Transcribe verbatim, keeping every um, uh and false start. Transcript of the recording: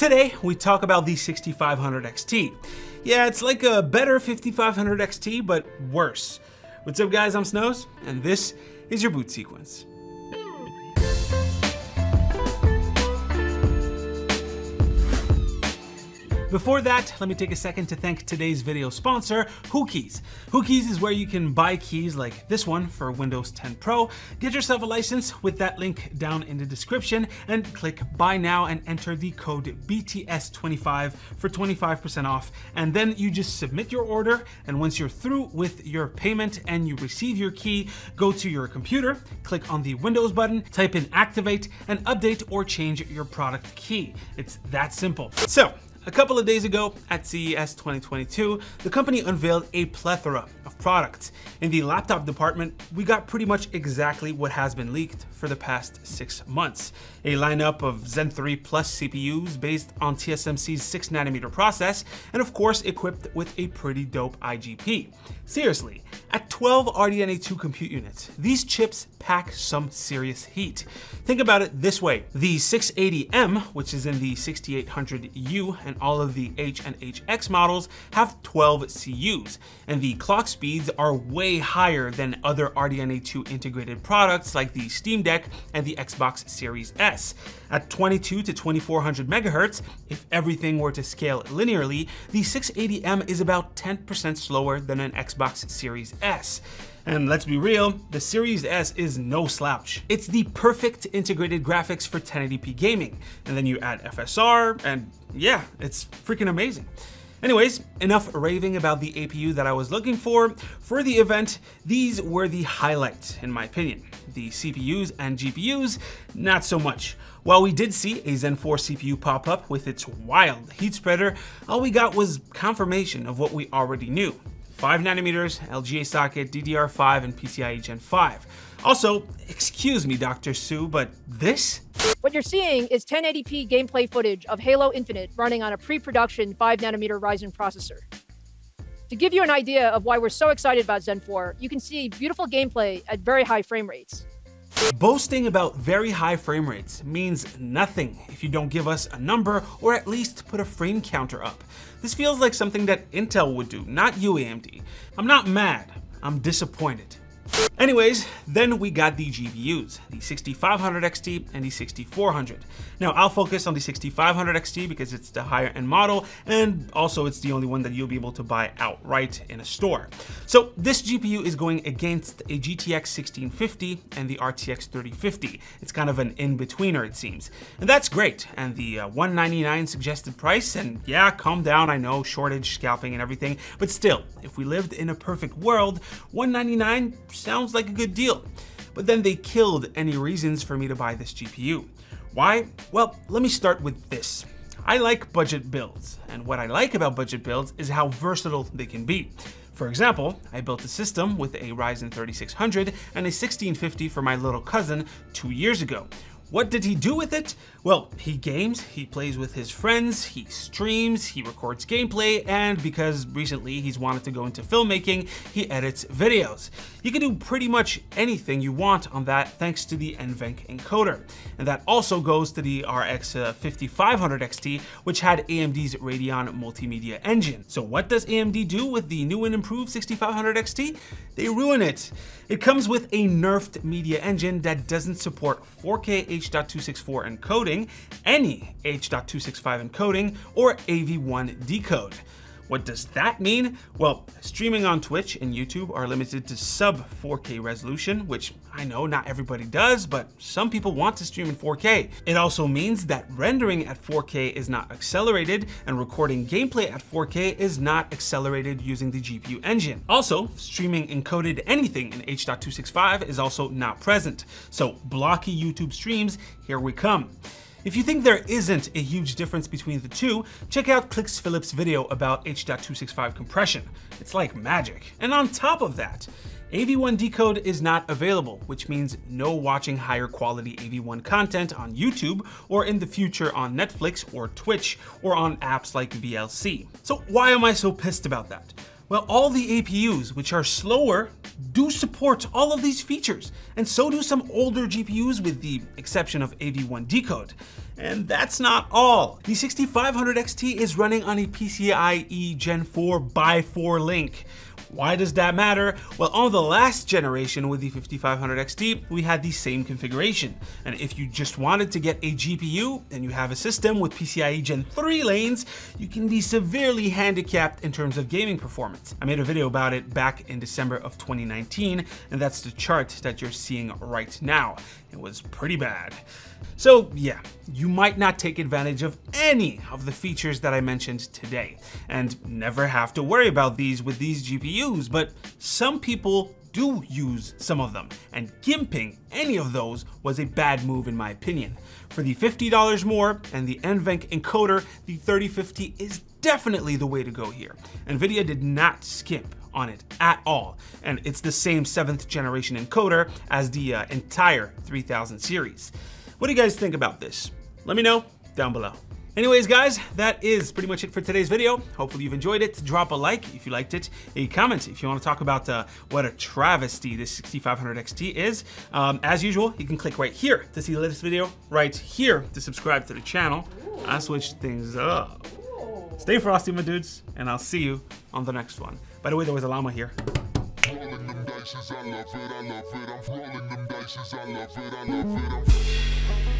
Today, we talk about the sixty-five hundred X T. Yeah, it's like a better fifty-five hundred X T, but worse. What's up guys, I'm Snows, and this is your Boot Sequence. Before that, let me take a second to thank today's video sponsor, WhoKeys. WhoKeys is where you can buy keys like this one for Windows ten Pro, get yourself a license with that link down in the description, and click buy now and enter the code B T S twenty-five for twenty-five percent off. And then you just submit your order, and once you're through with your payment and you receive your key, go to your computer, click on the Windows button, type in activate, and update or change your product key. It's that simple. So, a couple of days ago at C E S twenty twenty-two, the company unveiled a plethora of products. In the laptop department, we got pretty much exactly what has been leaked for the past six months. A lineup of Zen three Plus C P Us based on T S M C's six nanometer process, and of course equipped with a pretty dope I G P. Seriously, at twelve R D N A two compute units, these chips pack some serious heat. Think about it this way. The six eighty M, which is in the sixty-eight hundred U, and all of the H and H X models have twelve C Us, and the clock speeds are way higher than other R D N A two integrated products like the Steam Deck and the Xbox Series S. At twenty-two to twenty-four hundred megahertz, if everything were to scale linearly, the six eighty M is about ten percent slower than an Xbox Series S. And let's be real, the Series S is no slouch. It's the perfect integrated graphics for ten eighty p gaming. And then you add F S R, and yeah, it's freaking amazing. Anyways, enough raving about the A P U that I was looking for. For the event, these were the highlights, in my opinion. The C P Us and G P Us, not so much. While we did see a Zen four C P U pop up with its wild heat spreader, all we got was confirmation of what we already knew. five nanometers, L G A socket, D D R five, and PCIe Gen five. Also, excuse me, Doctor Su, but this? What you're seeing is ten eighty p gameplay footage of Halo Infinite running on a pre-production five nanometer Ryzen processor. To give you an idea of why we're so excited about Zen four, you can see beautiful gameplay at very high frame rates. Boasting about very high frame rates means nothing if you don't give us a number or at least put a frame counter up. This feels like something that Intel would do, not you, A M D. I'm not mad, I'm disappointed. Anyways, then we got the G P Us, the sixty-five hundred X T and the sixty-four hundred. Now I'll focus on the sixty-five hundred X T because it's the higher end model, and also it's the only one that you'll be able to buy outright in a store. So this G P U is going against a G T X sixteen fifty and the R T X thirty fifty. It's kind of an in-betweener, it seems. And that's great, and the uh, one ninety-nine suggested price, and yeah, calm down, I know, shortage, scalping and everything, but still, if we lived in a perfect world, one ninety-nine sounds like a good deal. But then they killed any reasons for me to buy this G P U. Why? Well, let me start with this. I like budget builds, and what I like about budget builds is how versatile they can be. For example, I built a system with a Ryzen thirty-six hundred and a sixteen fifty for my little cousin two years ago. What did he do with it? Well, he games, he plays with his friends, he streams, he records gameplay, and because recently he's wanted to go into filmmaking, he edits videos. You can do pretty much anything you want on that thanks to the NVENC encoder. And that also goes to the R X fifty-five hundred X T, which had A M D's Radeon multimedia engine. So what does A M D do with the new and improved sixty-five hundred X T? They ruin it. It comes with a nerfed media engine that doesn't support four K H dot two sixty-four encoding, any H dot two sixty-five encoding, or A V one decode. What does that mean? Well, streaming on Twitch and YouTube are limited to sub four K resolution, which I know not everybody does, but some people want to stream in four K. It also means that rendering at four K is not accelerated, and recording gameplay at four K is not accelerated using the G P U engine. Also, streaming encoded anything in H dot two sixty-five is also not present. So blocky YouTube streams, here we come. If you think there isn't a huge difference between the two, check out Clix Phillips' video about H dot two sixty-five compression. It's like magic. And on top of that, A V one decode is not available, which means no watching higher quality A V one content on YouTube or in the future on Netflix or Twitch or on apps like V L C. So why am I so pissed about that? Well, all the A P Us, which are slower, do support all of these features, and so do some older G P Us with the exception of A V one decode. And that's not all. The sixty-five hundred X T is running on a PCIe Gen four by four link. Why does that matter? Well, on the last generation with the fifty-five hundred X T, we had the same configuration. And if you just wanted to get a G P U and you have a system with PCIe Gen three lanes, you can be severely handicapped in terms of gaming performance. I made a video about it back in December of twenty nineteen, and that's the chart that you're seeing right now. It was pretty bad. So yeah, you might not take advantage of any of the features that I mentioned today and never have to worry about these with these G P Us, but some people do use some of them, and gimping any of those was a bad move in my opinion. For the fifty dollars more and the NVENC encoder, the thirty fifty is definitely the way to go here. NVIDIA did not skimp on it at all, and it's the same seventh generation encoder as the uh, entire three thousand series. What do you guys think about this? Let me know down below. Anyways guys, that is pretty much it for today's video. Hopefully you've enjoyed it. Drop a like if you liked it, a comment if you want to talk about uh, what a travesty this sixty-five hundred X T is. Um, as usual, you can click right here to see the latest video, right here to subscribe to the channel. I switched things up. Stay frosty, my dudes, and I'll see you on the next one. By the way, there was a llama here. Rolling them dices, I love it, I love it. I'm rolling them dices, I love it, I love it. I'm